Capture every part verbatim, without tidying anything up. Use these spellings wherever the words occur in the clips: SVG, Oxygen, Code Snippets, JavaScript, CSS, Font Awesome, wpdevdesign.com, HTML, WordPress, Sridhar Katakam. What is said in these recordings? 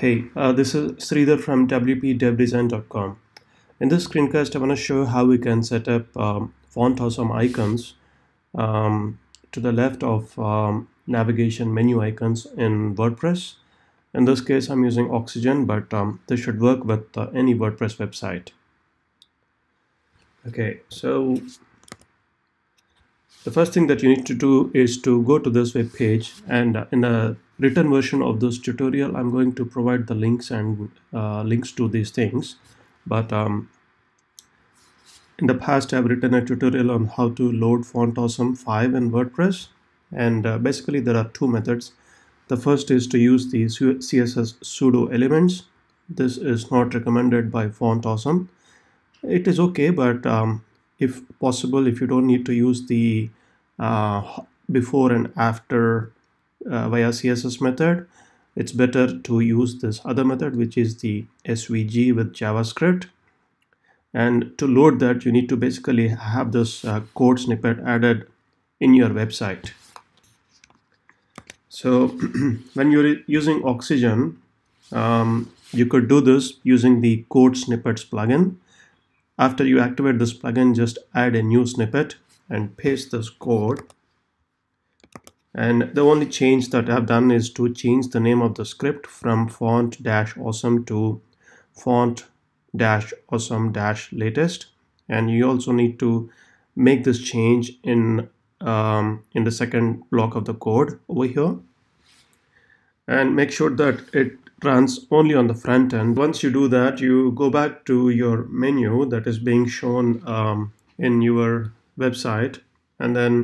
Hey, uh, this is Sridhar from w p dev design dot com. In this screencast, I want to show how we can set up um, Font Awesome icons um, to the left of um, navigation menu icons in WordPress. In this case, I'm using Oxygen, but um, this should work with uh, any WordPress website. Okay, so the first thing that you need to do is to go to this web page, and uh, in the written version of this tutorial, I'm going to provide the links and uh, links to these things. But um, in the past, I've written a tutorial on how to load Font Awesome five in WordPress, and uh, basically there are two methods. The first is to use the C S S pseudo elements. This is not recommended by Font Awesome. It is okay, but um, if possible, if you don't need to use the uh, before and after uh, via C S S method, it's better to use this other method, which is the S V G with JavaScript. And to load that, you need to basically have this uh, code snippet added in your website. So when you're using Oxygen, um, you could do this using the Code Snippets plugin. After you activate this plugin, just add a new snippet and paste this code. And the only change that I've done is to change the name of the script from font-awesome to font-awesome-latest. And you also need to make this change in Um, in the second block of the code over here, and make sure that it runs only on the front end. Once you do that, you go back to your menu that is being shown um, in your website, and then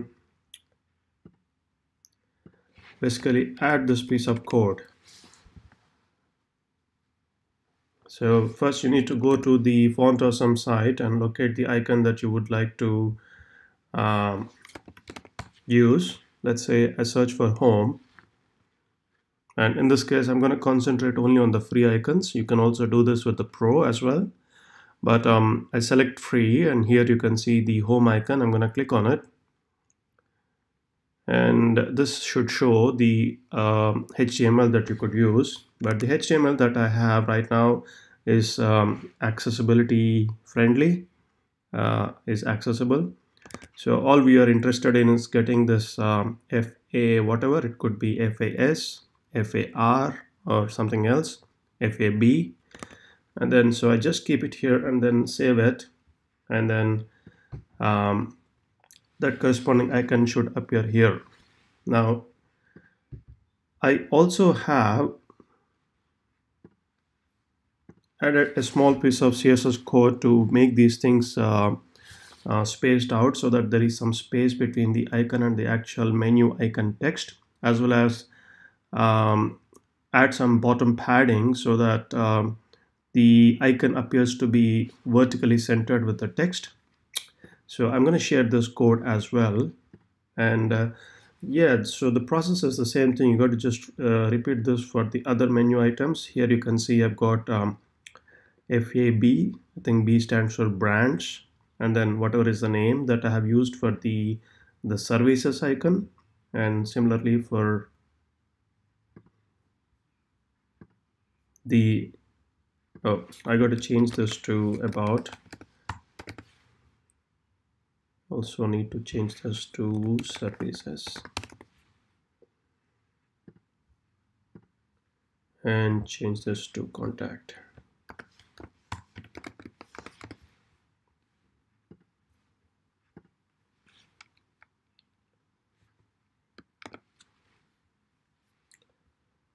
basically add this piece of code. So first you need to go to the Font Awesome site and locate the icon that you would like to um, use. Let's say I search for home, and in this case I'm going to concentrate only on the free icons. You can also do this with the pro as well, but um, I select free, and here you can see the home icon. I'm going to click on it, and this should show the um, H T M L that you could use, but the H T M L that I have right now is um, accessibility friendly, uh, is accessible. So all we are interested in is getting this um, F A whatever. It could be F A S, F A R or something else, F A B. And then so I just keep it here and then save it. And then um, that corresponding icon should appear here. Now, I also have added a small piece of C S S code to make these things uh, Uh, spaced out, so that there is some space between the icon and the actual menu icon text, as well as um, add some bottom padding so that um, the icon appears to be vertically centered with the text. So I'm going to share this code as well, and uh, yeah, so the process is the same thing. You got to just uh, repeat this for the other menu items. Here you can see I've got um, F A B. I think B stands for branch, and then whatever is the name that I have used for the the services icon, and similarly for the oh I got to change this to about. Also need to change this to services, and change this to contact.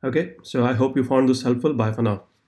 Okay, so I hope you found this helpful. Bye for now.